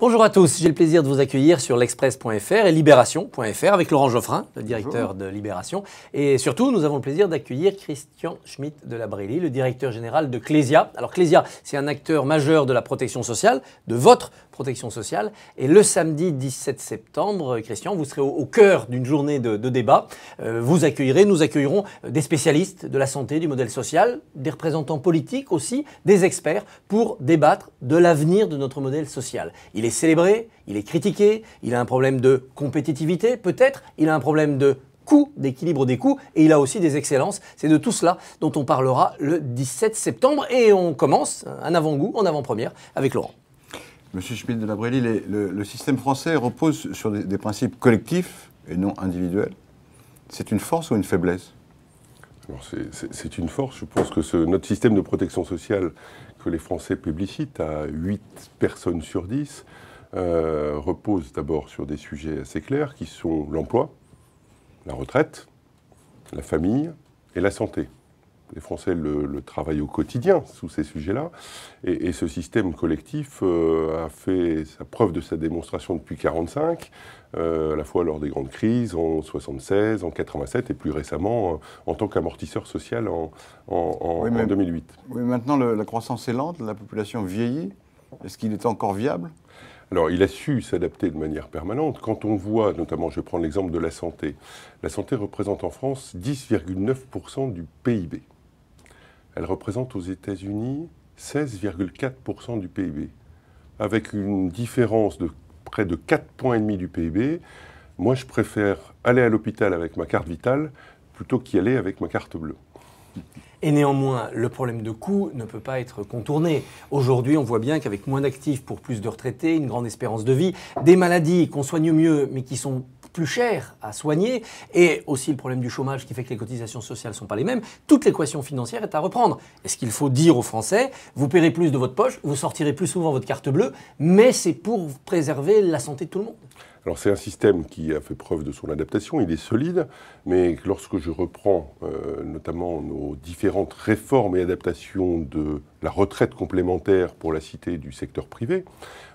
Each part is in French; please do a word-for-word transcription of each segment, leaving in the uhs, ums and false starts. Bonjour à tous, j'ai le plaisir de vous accueillir sur l'express point F R et libération point F R avec Laurent Joffrin, le directeur Bonjour. de Libération. Et surtout, nous avons le plaisir d'accueillir Christian Schmidt de la Brélie, le directeur général de Klesia. Alors Klesia, c'est un acteur majeur de la protection sociale, de votre protection sociale. Et le samedi dix-sept septembre, Christian, vous serez au, au cœur d'une journée de, de débat. Euh, vous accueillerez, nous accueillerons des spécialistes de la santé, du modèle social, des représentants politiques aussi, des experts pour débattre de l'avenir de notre modèle social. Il est Il est célébré, il est critiqué, il a un problème de compétitivité peut-être, il a un problème de coût, d'équilibre des coûts, et il a aussi des excellences. C'est de tout cela dont on parlera le dix-sept septembre et on commence un avant-goût, en avant-première, avec Laurent. Monsieur Schmidt de la Brélie, les, le, le système français repose sur des, des principes collectifs et non individuels. C'est une force ou une faiblesse ? C'est une force. Je pense que ce, notre système de protection sociale que les Français publicitent à huit personnes sur dix euh, repose d'abord sur des sujets assez clairs qui sont l'emploi, la retraite, la famille et la santé. Les Français le, le travaillent au quotidien sous ces sujets-là. Et, et ce système collectif euh, a fait sa preuve de sa démonstration depuis mille neuf cent quarante-cinq, euh, à la fois lors des grandes crises, en soixante-seize, en quatre-vingt-sept, et plus récemment euh, en tant qu'amortisseur social en, en, en, oui, mais, en deux mille huit. Oui, maintenant le, la croissance est lente, la population vieillit. Est-ce qu'il est encore viable ? Alors, il a su s'adapter de manière permanente. Quand on voit, notamment, je vais prendre l'exemple de la santé. La santé représente en France dix virgule neuf pour cent du P I B. Elle représente aux États-Unis seize virgule quatre pour cent du P I B. Avec une différence de près de quatre virgule cinq points du P I B, moi je préfère aller à l'hôpital avec ma carte vitale plutôt qu'y aller avec ma carte bleue. Et néanmoins, le problème de coût ne peut pas être contourné. Aujourd'hui, on voit bien qu'avec moins d'actifs pour plus de retraités, une grande espérance de vie, des maladies qu'on soigne mieux mais qui sont plus cher à soigner, et aussi le problème du chômage qui fait que les cotisations sociales ne sont pas les mêmes, toute l'équation financière est à reprendre. Est-ce qu'il faut dire aux Français, vous paierez plus de votre poche, vous sortirez plus souvent votre carte bleue, mais c'est pour préserver la santé de tout le monde ? Alors c'est un système qui a fait preuve de son adaptation, il est solide, mais lorsque je reprends euh, notamment nos différentes réformes et adaptations de la retraite complémentaire pour la cité du secteur privé,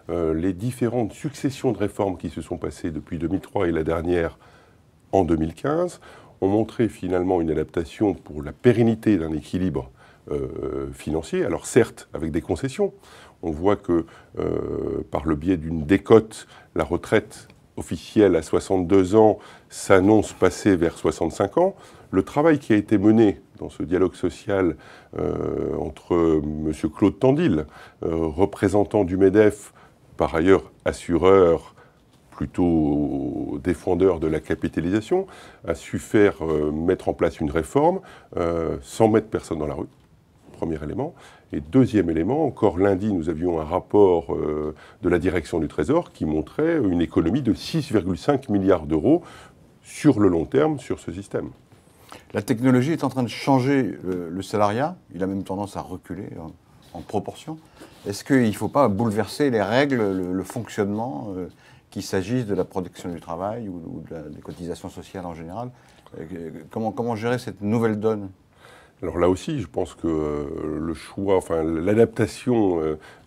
euh, les différentes successions de réformes qui se sont passées depuis deux mille trois et la dernière en deux mille quinze ont montré finalement une adaptation pour la pérennité d'un équilibre euh, financier, alors certes avec des concessions. On voit que euh, par le biais d'une décote, la retraite officielle à soixante-deux ans s'annonce passer vers soixante-cinq ans. Le travail qui a été mené dans ce dialogue social euh, entre M. Claude Tandil, euh, représentant du MEDEF, par ailleurs assureur, plutôt défendeur de la capitalisation, a su faire euh, mettre en place une réforme euh, sans mettre personne dans la rue. Premier élément. Et deuxième élément, encore lundi, nous avions un rapport euh, de la direction du Trésor qui montrait une économie de six virgule cinq milliards d'euros sur le long terme sur ce système. La technologie est en train de changer le, le salariat. Il a même tendance à reculer en, en proportion. Est-ce qu'il ne faut pas bouleverser les règles, le, le fonctionnement, euh, qu'il s'agisse de la protection du travail ou, ou de la, des cotisations sociales en général? euh, comment, comment gérer cette nouvelle donne ? Alors là aussi, je pense que le choix, enfin l'adaptation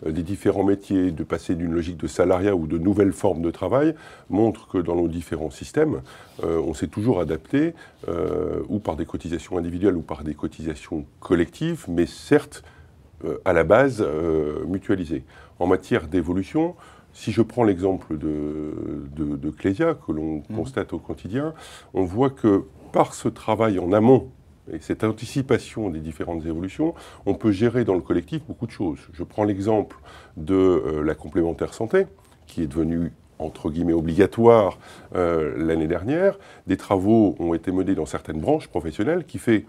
des différents métiers, de passer d'une logique de salariat ou de nouvelles formes de travail, montre que dans nos différents systèmes, on s'est toujours adapté, ou par des cotisations individuelles ou par des cotisations collectives, mais certes, à la base, mutualisées. En matière d'évolution, si je prends l'exemple de, de, de Klesia, que l'on mmh. constate au quotidien, on voit que par ce travail en amont, et cette anticipation des différentes évolutions, on peut gérer dans le collectif beaucoup de choses. Je prends l'exemple de euh, la complémentaire santé, qui est devenue, entre guillemets, obligatoire euh, l'année dernière. Des travaux ont été menés dans certaines branches professionnelles qui fait,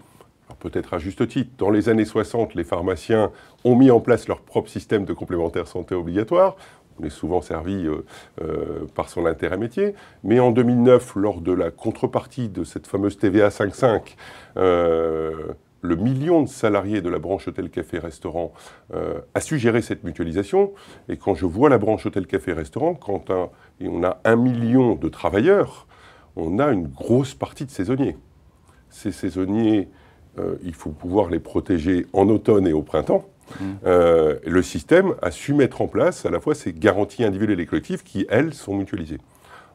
peut-être à juste titre, dans les années soixante, les pharmaciens ont mis en place leur propre système de complémentaire santé obligatoire. On est souvent servi euh, euh, par son intérêt métier. Mais en deux mille neuf, lors de la contrepartie de cette fameuse T V A cinq virgule cinq, euh, le million de salariés de la branche hôtel-café-restaurant euh, a su gérer cette mutualisation. Et quand je vois la branche hôtel-café-restaurant, quand un, et on a un million de travailleurs, on a une grosse partie de saisonniers. Ces saisonniers, euh, il faut pouvoir les protéger en automne et au printemps. Mmh. Euh, le système a su mettre en place à la fois ces garanties individuelles et collectives qui, elles, sont mutualisées.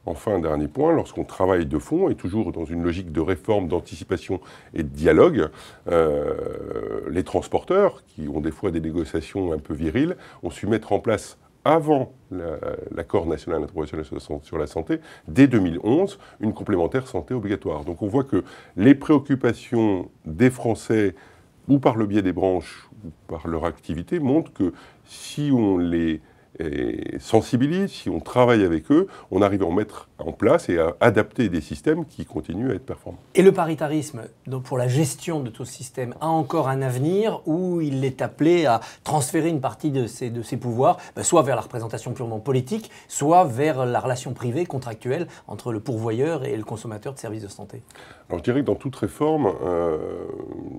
Enfin, dernier point, lorsqu'on travaille de fond, et toujours dans une logique de réforme, d'anticipation et de dialogue, euh, les transporteurs, qui ont des fois des négociations un peu viriles, ont su mettre en place, avant l'accord national interprofessionnel sur la santé, dès deux mille onze, une complémentaire santé obligatoire. Donc on voit que les préoccupations des Français, ou par le biais des branches, ou par leur activité, montrent que si on les... et sensibilise, si on travaille avec eux, on arrive à en mettre en place et à adapter des systèmes qui continuent à être performants. Et le paritarisme, donc pour la gestion de tout ce système, a encore un avenir où il est appelé à transférer une partie de ses, de ses pouvoirs, ben soit vers la représentation purement politique, soit vers la relation privée, contractuelle, entre le pourvoyeur et le consommateur de services de santé. Alors je dirais que dans toute réforme, euh,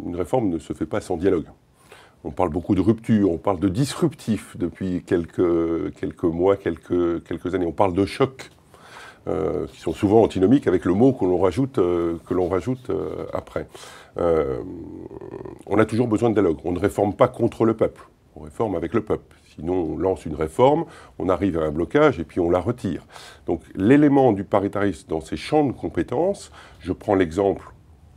une réforme ne se fait pas sans dialogue. On parle beaucoup de rupture, on parle de disruptif depuis quelques, quelques mois, quelques, quelques années. On parle de chocs, euh, qui sont souvent antinomiques avec le mot que l'on rajoute, euh, que l'on rajoute euh, après. Euh, on a toujours besoin de dialogue. On ne réforme pas contre le peuple, on réforme avec le peuple. Sinon, on lance une réforme, on arrive à un blocage et puis on la retire. Donc l'élément du paritarisme dans ses champs de compétences, je prends l'exemple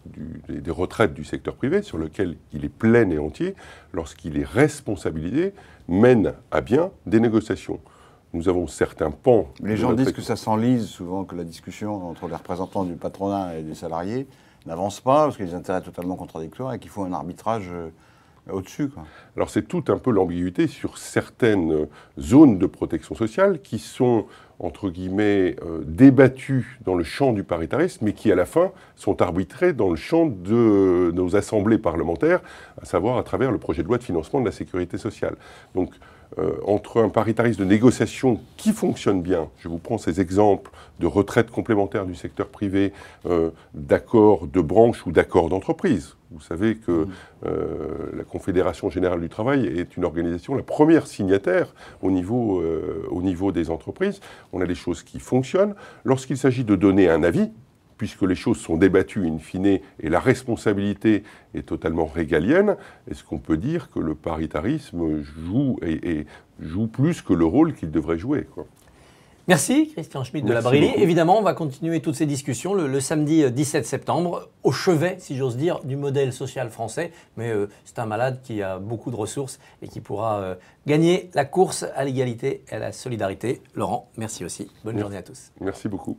Du, des retraites du secteur privé, sur lequel il est plein et entier, lorsqu'il est responsabilisé, mène à bien des négociations. Nous avons certains pans... Les gens disent que ça s'enlise souvent, que la discussion entre les représentants du patronat et des salariés n'avance pas, parce qu'il y a des intérêts totalement contradictoires et qu'il faut un arbitrage au-dessus, quoi. Alors c'est tout un peu l'ambiguïté sur certaines zones de protection sociale qui sont, entre guillemets, euh, débattues dans le champ du paritarisme, mais qui, à la fin, sont arbitrées dans le champ de, de nos assemblées parlementaires, à savoir à travers le projet de loi de financement de la sécurité sociale. Donc, euh, entre un paritarisme de négociation qui fonctionne bien, je vous prends ces exemples de retraite complémentaire du secteur privé, euh, d'accords de branche ou d'accords d'entreprise. Vous savez que euh, la Confédération Générale du Travail est une organisation, la première signataire au niveau, euh, au niveau des entreprises. On a des choses qui fonctionnent. Lorsqu'il s'agit de donner un avis, puisque les choses sont débattues in fine et la responsabilité est totalement régalienne, est-ce qu'on peut dire que le paritarisme joue, et, et joue plus que le rôle qu'il devrait jouer, quoi ? Merci Christian Schmidt de la Brélie. Évidemment, on va continuer toutes ces discussions le, le samedi dix-sept septembre, au chevet, si j'ose dire, du modèle social français. Mais euh, c'est un malade qui a beaucoup de ressources et qui pourra euh, gagner la course à l'égalité et à la solidarité. Laurent, merci aussi. Bonne journée à tous. Merci beaucoup.